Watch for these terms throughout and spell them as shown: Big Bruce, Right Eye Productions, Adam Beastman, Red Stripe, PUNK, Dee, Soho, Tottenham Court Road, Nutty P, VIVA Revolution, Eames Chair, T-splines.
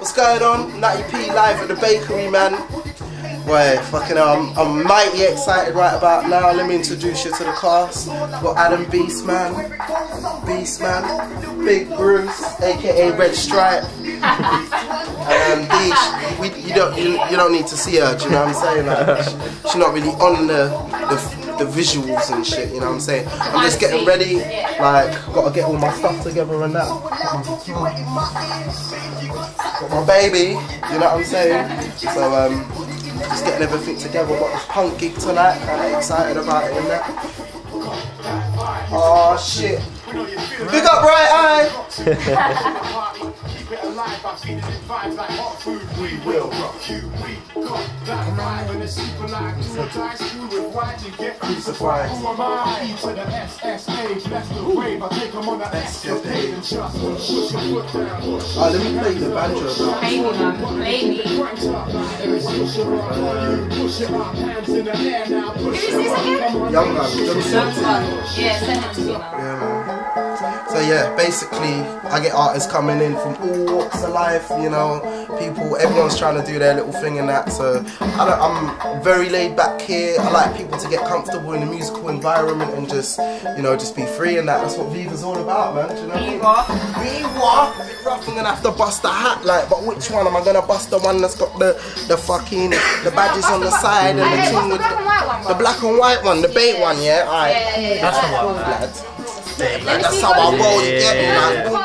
What's going on? Nutty P live at the bakery, man. Boy, fucking hell, I'm mighty excited right about now. Let me introduce you to the cast. We've got Adam Beastman, Big Bruce, aka Red Stripe. And Dee, you don't need to see her, do you know what I'm saying? Like, she's not really on the visuals and shit, you know what I'm saying? I'm just getting ready, like, gotta get all my stuff together and that. Got my baby, you know what I'm saying? So, just getting everything together. Got this punk gig tonight, kinda excited about it and that. Oh shit. Big up Right Eye! Let me play the banjo. Baby, young man, yeah, send it to me, man. So yeah, basically I get artists coming in from all walks of life, you know, people, everyone's trying to do their little thing and that, so I'm very laid back here. I like people to get comfortable in the musical environment and just, you know, just be free and that. That's what Viva's all about, man, do you know? Viva! It's rough, I'm gonna have to bust a hat, like, but which one? Am I gonna bust the one that's got the fucking, the badges on the side and the thing with the black and white one, the bait one, yeah? Alright, that's the one, lad. Like, that's how I roll it, man. I remember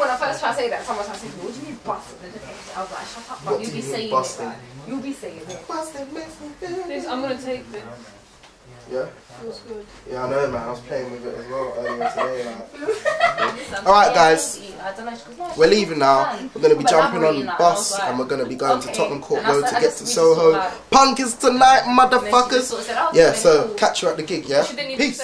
when I first tried to say that, someone tried to say, what do you mean busted? I was like, shut up, man. You'll be saying it. You'll be saying it. Busted makes me feel. I'm going to take this. Yeah? Feels good. Yeah, I know, man. I was playing with it as well earlier today. Like. Alright, guys. We're leaving now. We're going to be jumping on the bus and we're going to be going to Tottenham Court Road to get to Soho. Punk is tonight, motherfuckers. Yeah, so catch you at the gig, yeah? Peace.